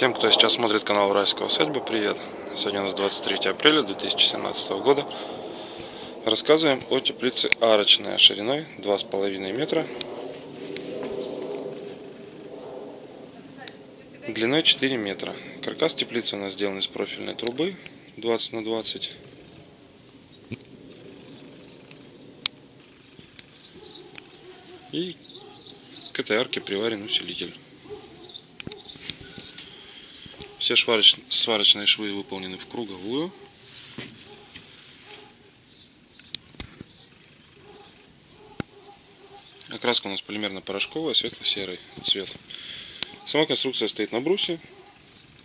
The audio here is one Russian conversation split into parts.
Всем, кто сейчас смотрит канал Уральская усадьба, привет! Сегодня у нас 23 апреля 2017 года. Рассказываем о теплице арочная шириной 2,5 метра, длиной 4 метра. Каркас теплицы у нас сделан из профильной трубы 20 на 20. И к этой арке приварен усилитель. Все сварочные швы выполнены в круговую. Окраска у нас полимерно-порошковая, светло-серый цвет. Сама конструкция стоит на брусе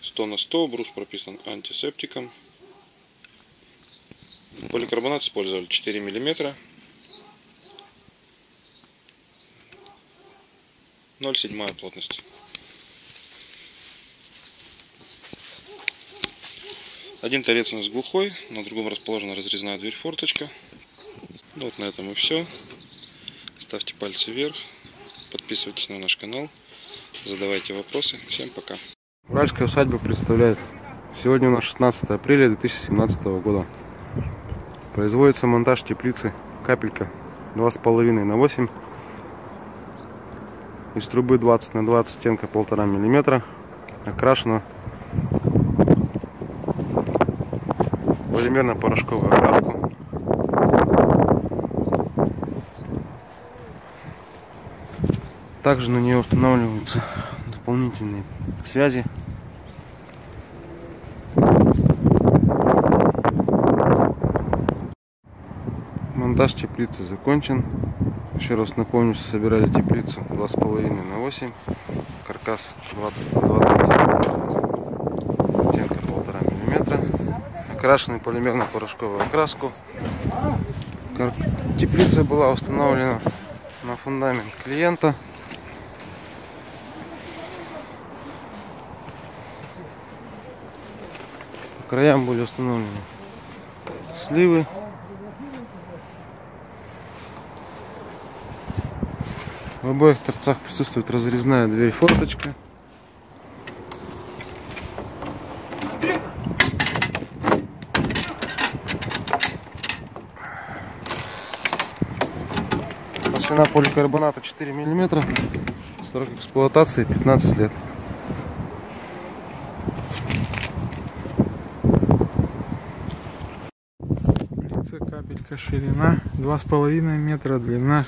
100 на 100. Брус прописан антисептиком. Поликарбонат использовали 4 мм. 0,7 плотность. Один торец у нас глухой, на другом расположена разрезная дверь-форточка. Вот на этом и все. Ставьте пальцы вверх, подписывайтесь на наш канал, задавайте вопросы. Всем пока. Уральская усадьба представляет. Сегодня у нас 16 апреля 2017 года. Производится монтаж теплицы капелька 2,5 на 8. Из трубы 20 на 20, стенка 1,5 мм. Окрашена полимерно-порошковую окраску. Также на нее устанавливаются дополнительные связи. Монтаж теплицы закончен. Еще раз напомню, что собирали теплицу 2,5 на 8, каркас 20 на 20, стенка 1,5 мм, окрашенный полимерно-порошковую окраску. Теплица была установлена на фундамент клиента. По краям были установлены сливы. В обоих торцах присутствует разрезная дверь-форточка. Толщина поликарбоната 4 мм. Срок эксплуатации 15 лет. Теплица капелька, ширина 2,5 метра, длина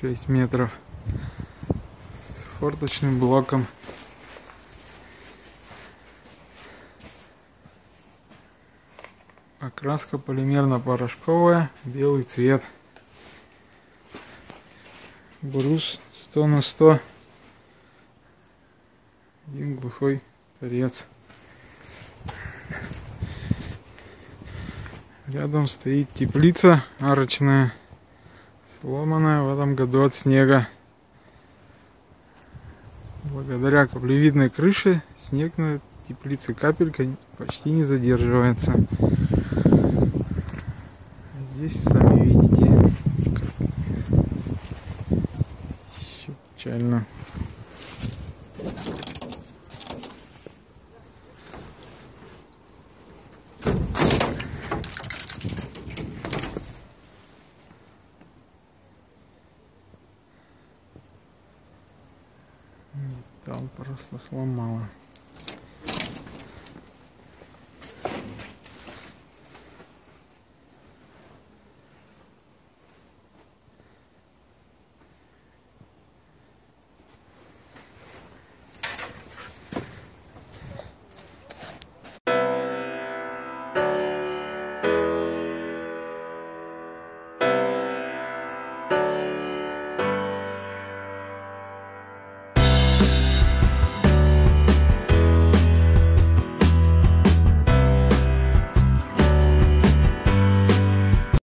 6 метров. Форточным блоком. Окраска полимерно-порошковая, белый цвет. Брус 100 на 100. Один глухой торец. Рядом стоит теплица арочная, сломанная в этом году от снега. Благодаря каплевидной крыше снег на теплице капелька почти не задерживается. Здесь сами видите, еще печально. Там просто сломало.